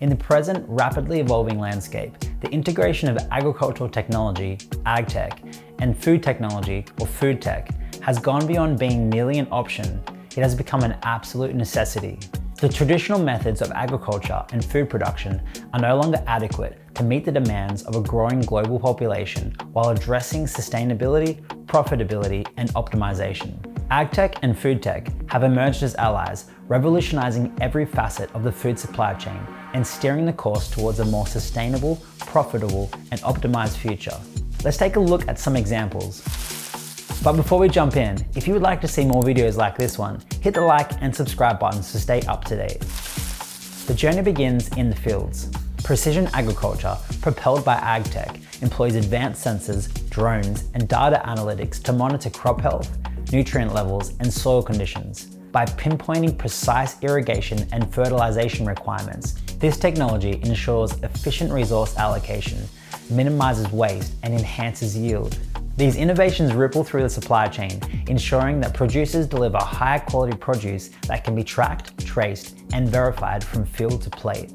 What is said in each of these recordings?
In the present rapidly evolving landscape, the integration of agricultural technology, AgTech, and food technology, or FoodTech, has gone beyond being merely an option. It has become an absolute necessity. The traditional methods of agriculture and food production are no longer adequate to meet the demands of a growing global population while addressing sustainability, profitability, and optimization. AgTech and FoodTech have emerged as allies, revolutionizing every facet of the food supply chain and steering the course towards a more sustainable, profitable, and optimized future. Let's take a look at some examples. But before we jump in, if you would like to see more videos like this one, hit the like and subscribe buttons to stay up to date. The journey begins in the fields. Precision agriculture, propelled by AgTech, employs advanced sensors, drones, and data analytics to monitor crop health, nutrient levels, and soil conditions. By pinpointing precise irrigation and fertilization requirements, this technology ensures efficient resource allocation, minimizes waste, and enhances yield. These innovations ripple through the supply chain, ensuring that producers deliver higher quality produce that can be tracked, traced, and verified from field to plate.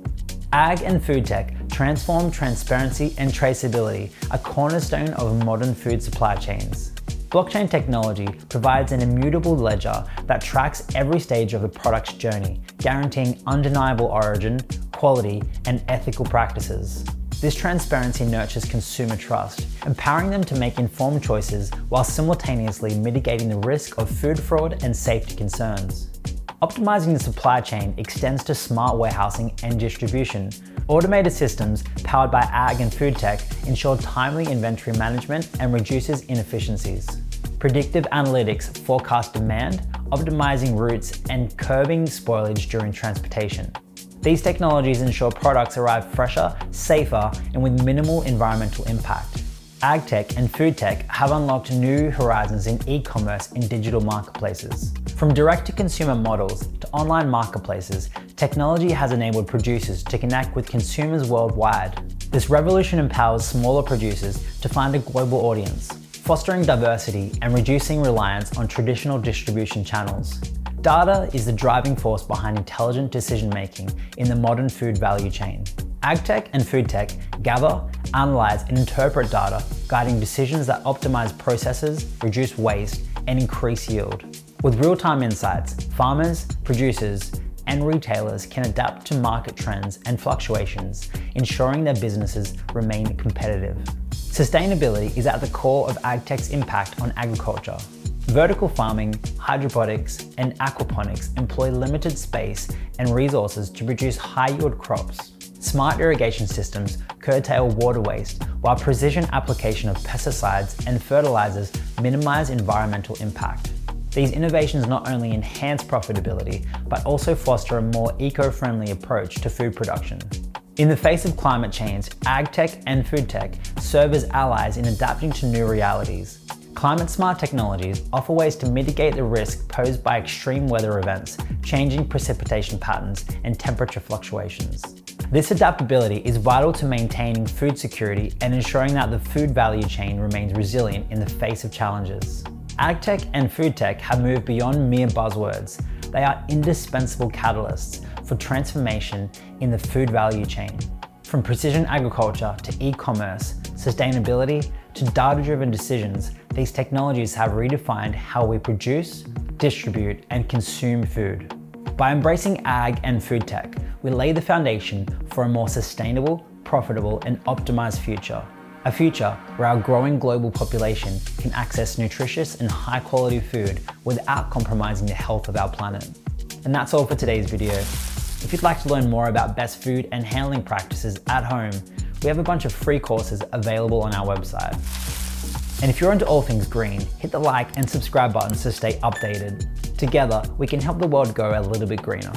Ag and FoodTech transform transparency and traceability, a cornerstone of modern food supply chains. Blockchain technology provides an immutable ledger that tracks every stage of the product's journey, guaranteeing undeniable origin, quality, and ethical practices. This transparency nurtures consumer trust, empowering them to make informed choices while simultaneously mitigating the risk of food fraud and safety concerns. Optimizing the supply chain extends to smart warehousing and distribution. Automated systems powered by Ag and FoodTech ensure timely inventory management and reduces inefficiencies. Predictive analytics forecast demand, optimizing routes, and curbing spoilage during transportation. These technologies ensure products arrive fresher, safer, and with minimal environmental impact. AgTech and FoodTech have unlocked new horizons in e-commerce and digital marketplaces. From direct-to-consumer models to online marketplaces, technology has enabled producers to connect with consumers worldwide. This revolution empowers smaller producers to find a global audience, fostering diversity and reducing reliance on traditional distribution channels. Data is the driving force behind intelligent decision-making in the modern food value chain. AgTech and FoodTech gather, analyze, and interpret data, guiding decisions that optimize processes, reduce waste, and increase yield. With real-time insights, farmers, producers, and retailers can adapt to market trends and fluctuations, ensuring their businesses remain competitive. Sustainability is at the core of AgTech's impact on agriculture. Vertical farming, hydroponics, and aquaponics employ limited space and resources to produce high-yield crops. Smart irrigation systems curtail water waste, while precision application of pesticides and fertilizers minimize environmental impact. These innovations not only enhance profitability, but also foster a more eco-friendly approach to food production. In the face of climate change, AgTech and FoodTech serve as allies in adapting to new realities. Climate-smart technologies offer ways to mitigate the risk posed by extreme weather events, changing precipitation patterns, and temperature fluctuations. This adaptability is vital to maintaining food security and ensuring that the food value chain remains resilient in the face of challenges. AgTech and FoodTech have moved beyond mere buzzwords. They are indispensable catalysts for transformation in the food value chain. From precision agriculture to e-commerce, sustainability to data-driven decisions, these technologies have redefined how we produce, distribute, and consume food. By embracing Ag and FoodTech, we lay the foundation for a more sustainable, profitable, and optimized future. A future where our growing global population can access nutritious and high-quality food without compromising the health of our planet. And that's all for today's video. If you'd like to learn more about best food and handling practices at home, we have a bunch of free courses available on our website. And if you're into all things green, hit the like and subscribe buttons to stay updated. Together, we can help the world go a little bit greener.